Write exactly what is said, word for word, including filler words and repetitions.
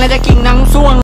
และจะกินนังส่วง